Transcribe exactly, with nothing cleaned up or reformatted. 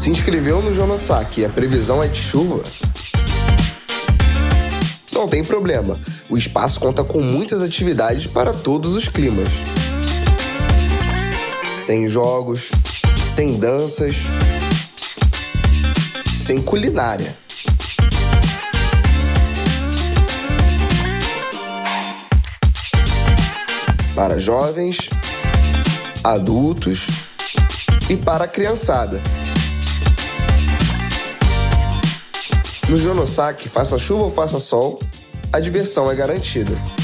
se inscreveu no Jonosake e a previsão é de chuva? Não tem problema, o espaço conta com muitas atividades para todos os climas. Tem jogos, tem danças, tem culinária. Para jovens, adultos e para a criançada. No Jonosake, faça chuva ou faça sol, a diversão é garantida.